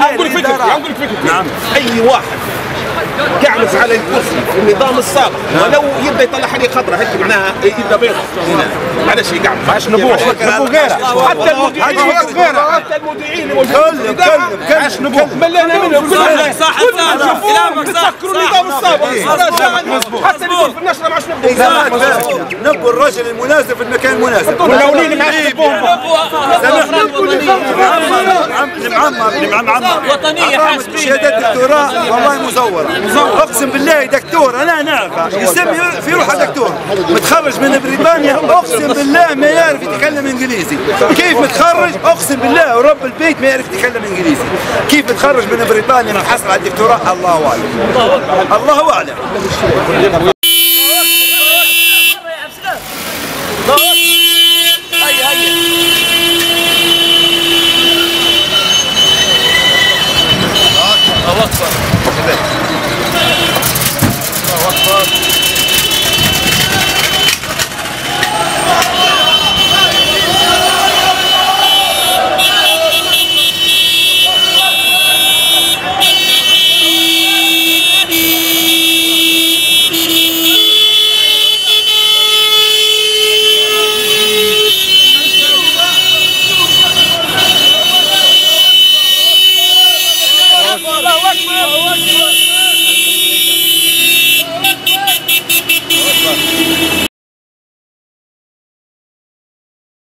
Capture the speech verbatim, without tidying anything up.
نقول فكرتي نقول فكرتي نعم. اي واحد يعمل على الكرسي في النظام السابق ولو يبدا يطلع حاجه خطره هيك معناها يبدا بيض هنا معلش يقعد معلش نبوح حتى المذيعين حتى المذيعين اللي موجودين معلش نبوح ملينا منهم كلهم صح كلامك صح تذكروا النظام السابق حتى يقول في النشره معلش نبوح نبوا الرجل المناسب في المكان المناسب ونولين معلش نبوح وطنيه حاسبين شهادات دكتوراه والله مزوره اقسم بالله دكتور انا نعرفه يسمي في روحه دكتور متخرج من بريطانيا اقسم بالله ما يعرف يتكلم انجليزي كيف متخرج اقسم بالله ورب البيت ما يعرف يتكلم انجليزي كيف متخرج من بريطانيا وحصل على الدكتوراه الله اعلم الله اعلم